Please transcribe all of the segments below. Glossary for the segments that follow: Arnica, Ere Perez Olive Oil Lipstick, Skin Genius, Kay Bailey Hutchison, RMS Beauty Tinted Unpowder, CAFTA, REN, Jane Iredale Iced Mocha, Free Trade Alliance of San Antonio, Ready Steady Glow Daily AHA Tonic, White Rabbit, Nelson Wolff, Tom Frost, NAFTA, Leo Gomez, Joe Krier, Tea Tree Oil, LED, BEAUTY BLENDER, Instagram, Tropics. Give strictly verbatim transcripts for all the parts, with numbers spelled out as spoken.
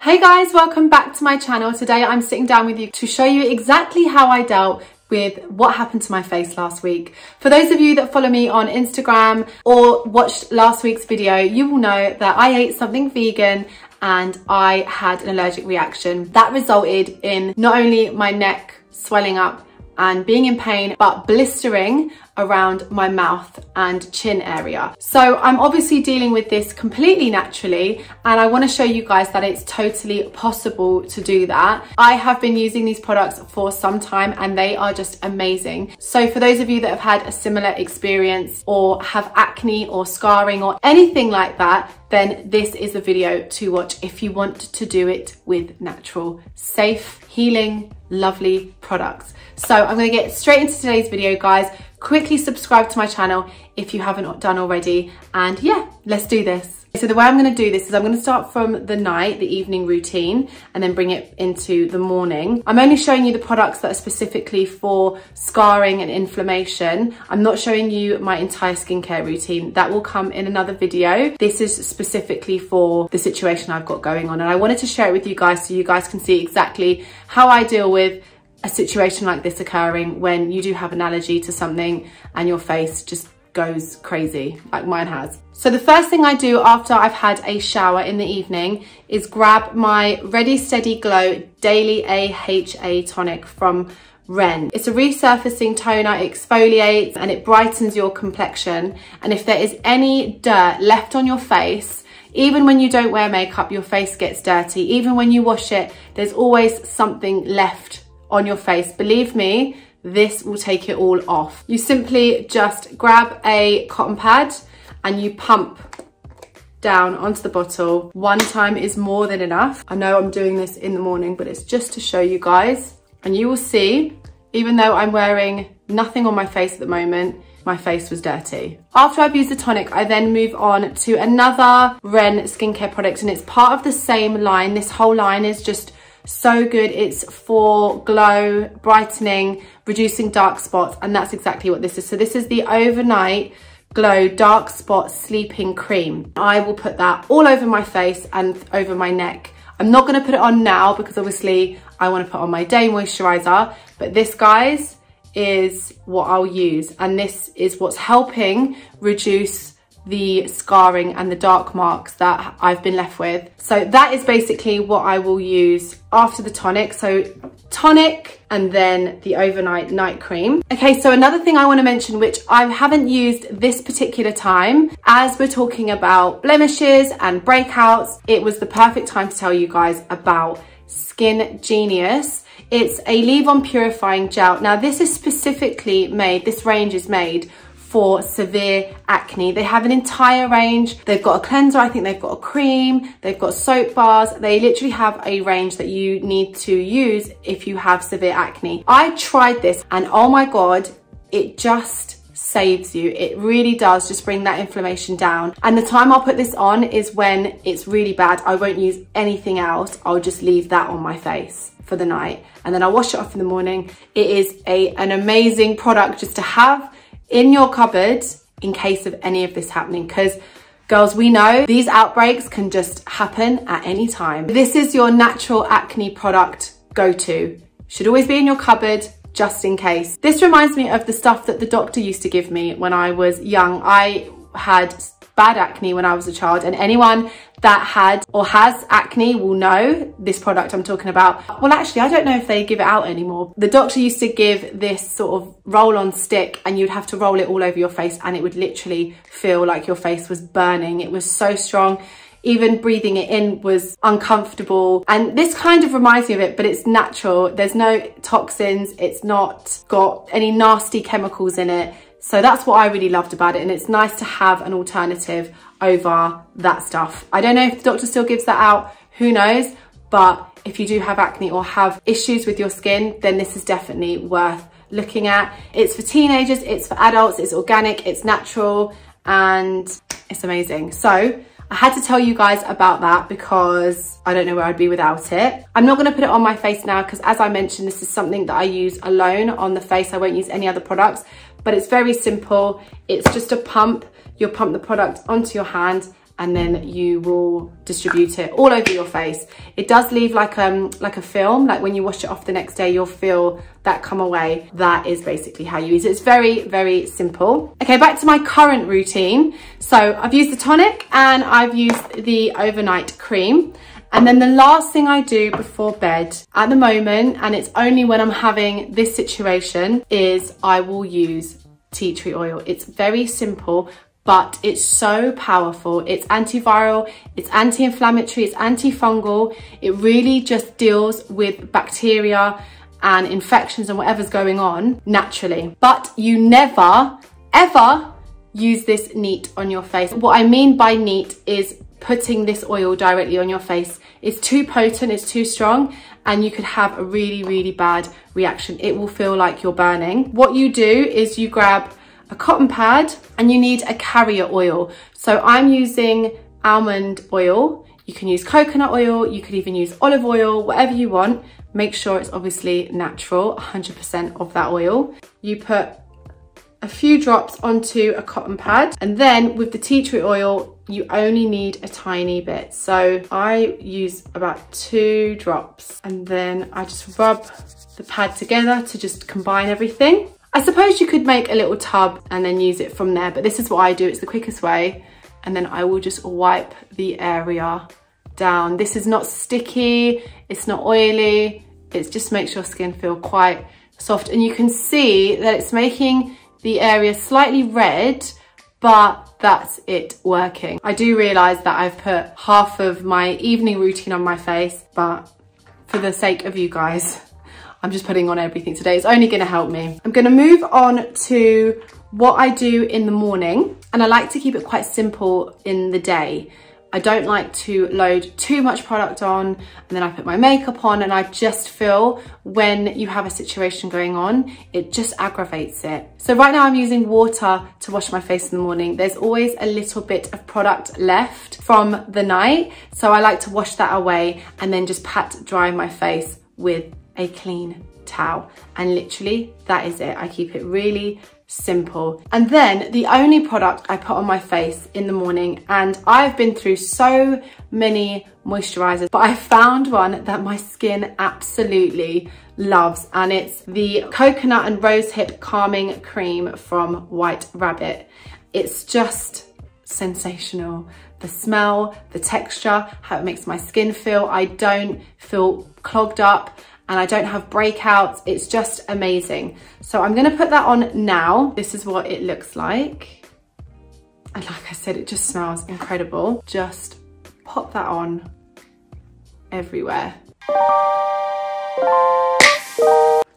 Hey guys, welcome back to my channel. Today I'm sitting down with you to show you exactly how I dealt with what happened to my face last week. For those of you that follow me on Instagram or watched last week's video, you will know that I ate something vegan and I had an allergic reaction. That resulted in not only my neck swelling up and being in pain, but blistering around my mouth and chin area. So I'm obviously dealing with this completely naturally, and I wanna show you guys that it's totally possible to do that. I have been using these products for some time and they are just amazing. So for those of you that have had a similar experience or have acne or scarring or anything like that, then this is the video to watch if you want to do it with natural, safe, healing, lovely products. So I'm gonna get straight into today's video, guys. Quickly subscribe to my channel if you haven't done already, and yeah, let's do this. So the way I'm going to do this is I'm going to start from the night, the evening routine, and then bring it into the morning. I'm only showing you the products that are specifically for scarring and inflammation. I'm not showing you my entire skincare routine. That will come in another video. This is specifically for the situation I've got going on, and I wanted to share it with you guys so you guys can see exactly how I deal with a situation like this occurring when you do have an allergy to something and your face just goes crazy like mine has. So the first thing I do after I've had a shower in the evening is grab my Ready Steady Glow Daily A H A Tonic from REN. It's a resurfacing toner, it exfoliates and it brightens your complexion, and if there is any dirt left on your face, even when you don't wear makeup, your face gets dirty. Even when you wash it, there's always something left on your face. Believe me, this will take it all off. You simply just grab a cotton pad and you pump down onto the bottle. One time is more than enough. I know I'm doing this in the morning, but it's just to show you guys. And you will see, even though I'm wearing nothing on my face at the moment, my face was dirty. After I've used the tonic, I then move on to another REN skincare product, and it's part of the same line. This whole line is just so good. It's for glow, brightening, reducing dark spots, and that's exactly what this is. So this is the Overnight Glow Dark Spot Sleeping Cream. I will put that all over my face and over my neck. I'm not going to put it on now because obviously I want to put on my day moisturizer, but this, guys, is what I'll use, and this is what's helping reduce the scarring and the dark marks that I've been left with. So that is basically what I will use after the tonic. So tonic and then the overnight night cream. Okay, so another thing I want to mention, which I haven't used this particular time, as we're talking about blemishes and breakouts, it was the perfect time to tell you guys about Skin Genius. It's a leave-on purifying gel. Now this is specifically made, this range is made for severe acne. They have an entire range. They've got a cleanser, I think they've got a cream, they've got soap bars. They literally have a range that you need to use if you have severe acne. I tried this and oh my God, it just saves you. It really does just bring that inflammation down. And the time I'll put this on is when it's really bad. I won't use anything else. I'll just leave that on my face for the night and then I'll wash it off in the morning. It is a, an amazing product just to have in your cupboard in case of any of this happening, because girls, we know these outbreaks can just happen at any time. This is your natural acne product go-to. Should always be in your cupboard just in case. This reminds me of the stuff that the doctor used to give me when I was young. I had bad acne when I was a child, and anyone that had or has acne will know this product I'm talking about. Well, actually, I don't know if they give it out anymore. The doctor used to give this sort of roll-on stick and you'd have to roll it all over your face and it would literally feel like your face was burning. It was so strong. Even breathing it in was uncomfortable. And this kind of reminds me of it, but it's natural. There's no toxins. It's not got any nasty chemicals in it. So that's what I really loved about it. And it's nice to have an alternative over that stuff. I don't know if the doctor still gives that out, who knows? But if you do have acne or have issues with your skin, then this is definitely worth looking at. It's for teenagers, it's for adults, it's organic, it's natural, and it's amazing. So I had to tell you guys about that because I don't know where I'd be without it. I'm not going to put it on my face now because, as I mentioned, this is something that I use alone on the face. I won't use any other products, but it's very simple. It's just a pump. You'll pump the product onto your hand and then you will distribute it all over your face. It does leave like um like a film, like when you wash it off the next day, you'll feel that come away. That is basically how you use it. It's very, very simple. Okay, back to my current routine. So I've used the tonic and I've used the overnight cream. And then the last thing I do before bed at the moment, and it's only when I'm having this situation, is I will use tea tree oil. It's very simple, but it's so powerful. It's antiviral, it's anti-inflammatory, it's antifungal. It really just deals with bacteria and infections and whatever's going on naturally. But you never, ever use this neat on your face. What I mean by neat is putting this oil directly on your face. It's too potent, it's too strong, and you could have a really, really bad reaction. It will feel like you're burning. What you do is you grab a cotton pad and you need a carrier oil. So I'm using almond oil. You can use coconut oil, you could even use olive oil, whatever you want. Make sure it's obviously natural, one hundred percent of that oil. You put a few drops onto a cotton pad, and then with the tea tree oil, you only need a tiny bit. So I use about two drops, and then I just rub the pad together to just combine everything. I suppose you could make a little tub and then use it from there, but this is what I do, it's the quickest way. And then I will just wipe the area down. This is not sticky, it's not oily, it just makes your skin feel quite soft. And you can see that it's making the area slightly red, but that's it working. I do realise that I've put half of my evening routine on my face, but for the sake of you guys, I'm just putting on everything today. It's only gonna help me. I'm gonna move on to what I do in the morning, and I like to keep it quite simple in the day. I don't like to load too much product on, and then I put my makeup on, and I just feel when you have a situation going on, it just aggravates it. So right now I'm using water to wash my face in the morning. There's always a little bit of product left from the night, so I like to wash that away and then just pat dry my face with a clean towel. And literally, that is it. I keep it really simple. And then the only product I put on my face in the morning, and I've been through so many moisturizers, but I found one that my skin absolutely loves, and it's the coconut and rosehip calming cream from White Rabbit. It's just sensational. The smell, the texture, how it makes my skin feel. I don't feel clogged up, and I don't have breakouts. It's just amazing. So I'm gonna put that on now. This is what it looks like. And like I said, it just smells incredible. Just pop that on everywhere.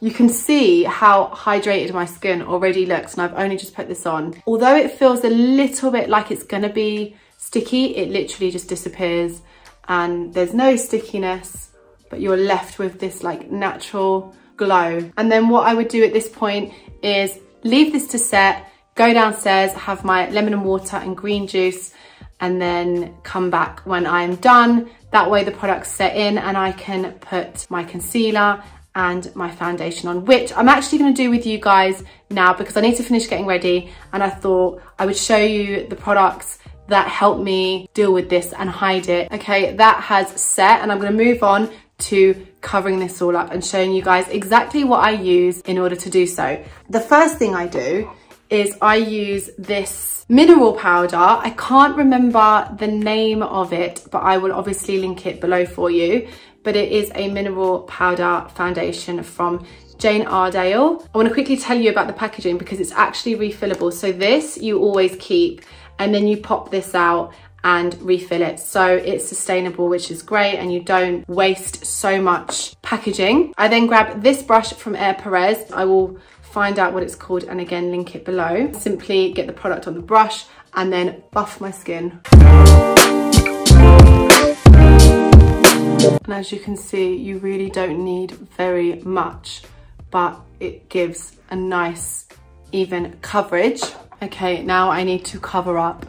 You can see how hydrated my skin already looks, and I've only just put this on. Although it feels a little bit like it's gonna be sticky, it literally just disappears and there's no stickiness, but you're left with this like natural glow. And then what I would do at this point is leave this to set, go downstairs, have my lemon and water and green juice, and then come back when I'm done. That way the product's set in and I can put my concealer and my foundation on, which I'm actually gonna do with you guys now because I need to finish getting ready, and I thought I would show you the products that helped me deal with this and hide it. Okay, that has set, and I'm gonna move on to covering this all up and showing you guys exactly what I use in order to do so. The first thing I do is I use this mineral powder. I can't remember the name of it, but I will obviously link it below for you. But it is a mineral powder foundation from Jane Iredale. I wanna quickly tell you about the packaging because it's actually refillable. So this you always keep, and then you pop this out and refill it. So it's sustainable, which is great, and you don't waste so much packaging. I then grab this brush from Ere Perez. I will find out what it's called and again link it below. Simply get the product on the brush and then buff my skin. And as you can see, you really don't need very much, but it gives a nice even coverage. Okay, now I need to cover up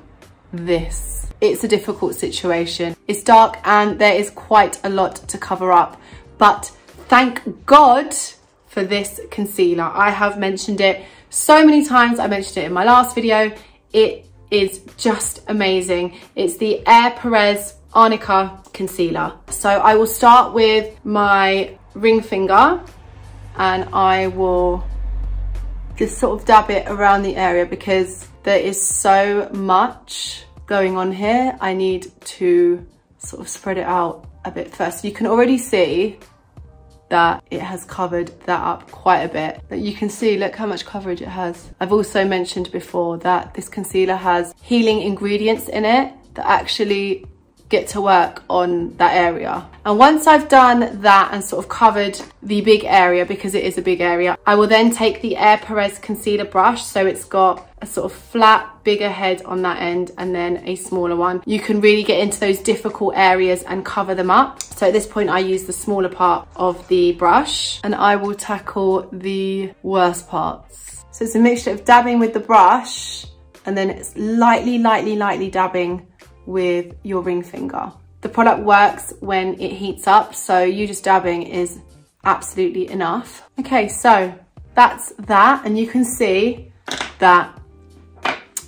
this. It's a difficult situation. It's dark and there is quite a lot to cover up, but thank God for this concealer. I have mentioned it so many times. I mentioned it in my last video. It is just amazing. It's the Ere Perez Arnica Concealer. So I will start with my ring finger and I will just sort of dab it around the area because there is so much going on here. I need to sort of spread it out a bit first. You can already see that it has covered that up quite a bit. But you can see, look how much coverage it has. I've also mentioned before that this concealer has healing ingredients in it that actually get to work on that area. And once I've done that and sort of covered the big area, because it is a big area, I will then take the Ere Perez concealer brush. So it's got a sort of flat, bigger head on that end and then a smaller one. You can really get into those difficult areas and cover them up. So at this point, I use the smaller part of the brush and I will tackle the worst parts. So it's a mixture of dabbing with the brush and then it's lightly, lightly, lightly dabbing with your ring finger. The product works when it heats up, so you just dabbing is absolutely enough. Okay, so that's that, and you can see that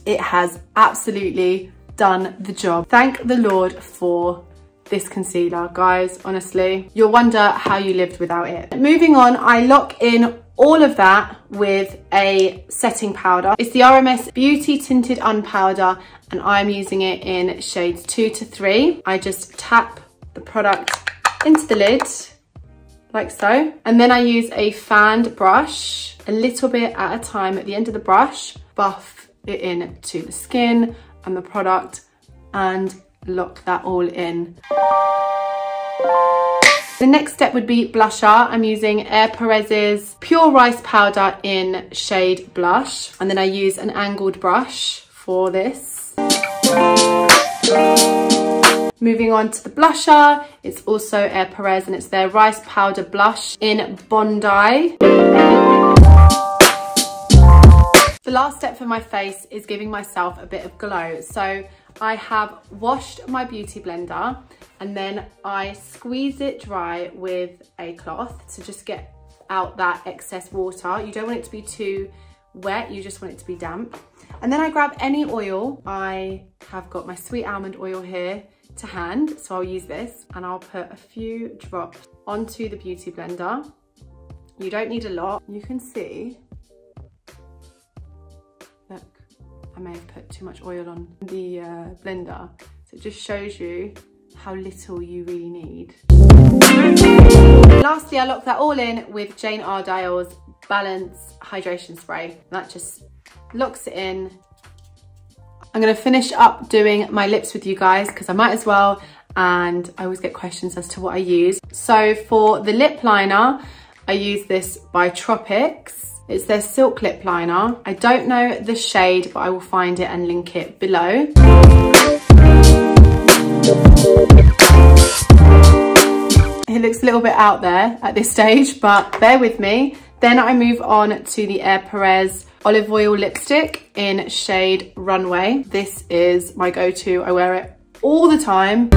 it has absolutely done the job. Thank the Lord for this concealer, guys, honestly. You'll wonder how you lived without it. Moving on, I lock in all of that with a setting powder. It's the R M S Beauty Tinted Unpowder and I'm using it in shades two to three. I just tap the product into the lid, like so. And then I use a fanned brush, a little bit at a time at the end of the brush, buff it in to the skin and the product and lock that all in. The next step would be blusher. I'm using Ere Perez's Pure Rice Powder in shade Blush. And then I use an angled brush for this. Moving on to the blusher, it's also Ere Perez and it's their Rice Powder Blush in Bondi. The last step for my face is giving myself a bit of glow. So I have washed my beauty blender and then I squeeze it dry with a cloth to just get out that excess water. You don't want it to be too wet, you just want it to be damp. And then I grab any oil. I have got my sweet almond oil here to hand, so I'll use this and I'll put a few drops onto the beauty blender. You don't need a lot. You can see, look, I may have put too much oil on the uh, blender. So it just shows you how little you really need. Lastly, I lock that all in with Jane Iredale's Balance Hydration Spray. That just locks it in. I'm gonna finish up doing my lips with you guys because I might as well, and I always get questions as to what I use. So for the lip liner, I use this by Tropics. It's their Silk Lip Liner. I don't know the shade, but I will find it and link it below. It looks a little bit out there at this stage, but bear with me. Then I move on to the Ere Perez Olive Oil Lipstick in shade Runway. This is my go-to. I wear it all the time.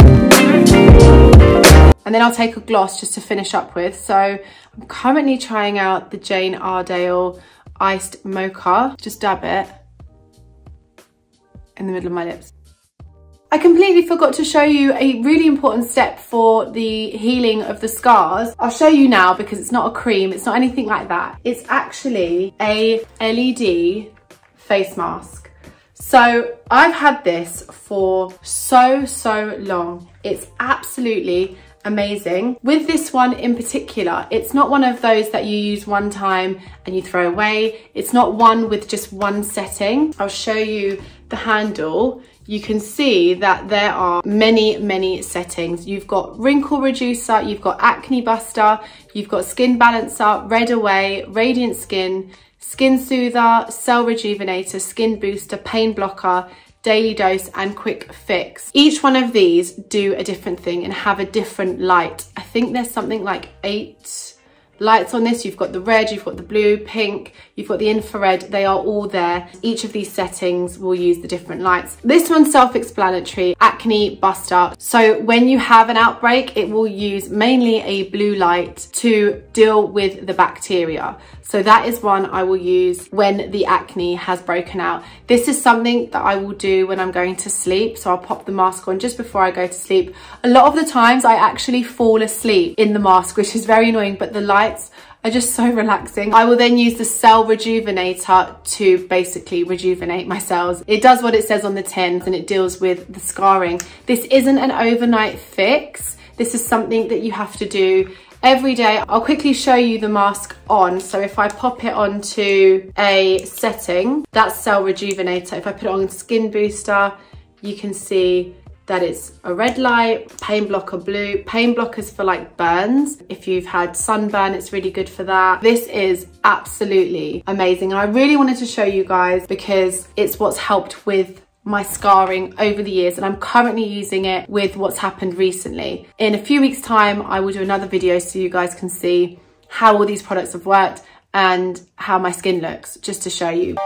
And then I'll take a gloss just to finish up with. So I'm currently trying out the Jane Iredale Iced Mocha. Just dab it in the middle of my lips. I completely forgot to show you a really important step for the healing of the scars. I'll show you now because it's not a cream, it's not anything like that. It's actually a L E D face mask. So I've had this for so, so long. It's absolutely amazing. With this one in particular, it's not one of those that you use one time and you throw away. It's not one with just one setting. I'll show you the handle. You can see that there are many, many settings. You've got Wrinkle Reducer, you've got Acne Buster, you've got Skin Balancer, Red Away, Radiant Skin, Skin Soother, Cell Rejuvenator, Skin Booster, Pain Blocker, Daily Dose and Quick Fix. Each one of these do a different thing and have a different light. I think there's something like eight lights on this. You've got the red, you've got the blue, pink, you've got the infrared. They are all there. Each of these settings will use the different lights. This one's self-explanatory, acne bust up. So when you have an outbreak, it will use mainly a blue light to deal with the bacteria. So that is one I will use when the acne has broken out. This is something that I will do when I'm going to sleep. So I'll pop the mask on just before I go to sleep. A lot of the times I actually fall asleep in the mask, which is very annoying, but the lights are just so relaxing. I will then use the Cell Rejuvenator to basically rejuvenate my cells. It does what it says on the tin and it deals with the scarring. This isn't an overnight fix. This is something that you have to do every day. I'll quickly show you the mask on. So if I pop it onto a setting, that's Cell Rejuvenator. If I put it on Skin Booster, you can see that it's a red light, pain blocker blue. Pain blockers for like burns. If you've had sunburn, it's really good for that. This is absolutely amazing. And I really wanted to show you guys because it's what's helped with my scarring over the years, and I'm currently using it with what's happened recently. In a few weeks' time, I will do another video so you guys can see how all these products have worked and how my skin looks, just to show you.